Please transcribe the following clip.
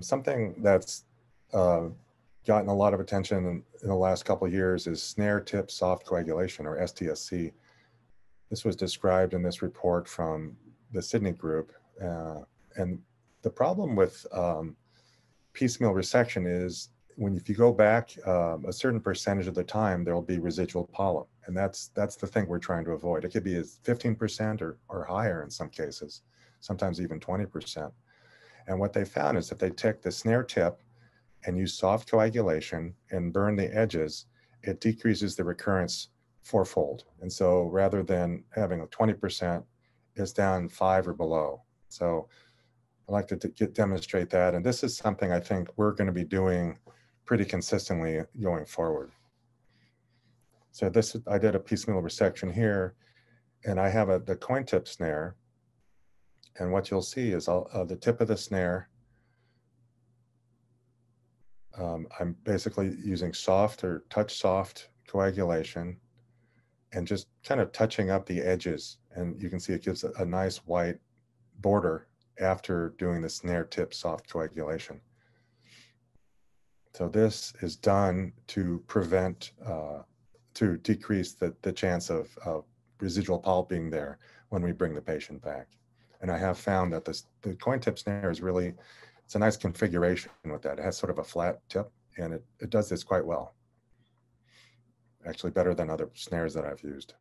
Something that's gotten a lot of attention in the last couple of years is snare tip soft coagulation, or STSC. This was described in this report from the Sydney group. And the problem with piecemeal resection is if you go back a certain percentage of the time, there'll be residual polyp. And that's the thing we're trying to avoid. It could be 15% or higher in some cases, sometimes even 20%. And what they found is that they took the snare tip and use soft coagulation and burn the edges, it decreases the recurrence fourfold. And so rather than having a 20%, it's down 5 or below. So I'd like to demonstrate that. And this is something I think we're going to be doing pretty consistently going forward. So this, I did a piecemeal resection here, and I have the COINTIP snare. And what you'll see is the tip of the snare. I'm basically using soft or touch soft coagulation and just kind of touching up the edges. And you can see it gives a nice white border after doing the snare tip soft coagulation. So this is done to prevent, to decrease the chance of residual polyp being there when we bring the patient back. And I have found that the COINTIP snare is really, it's a nice configuration with that. It has sort of a flat tip, and it does this quite well. Actually better than other snares that I've used.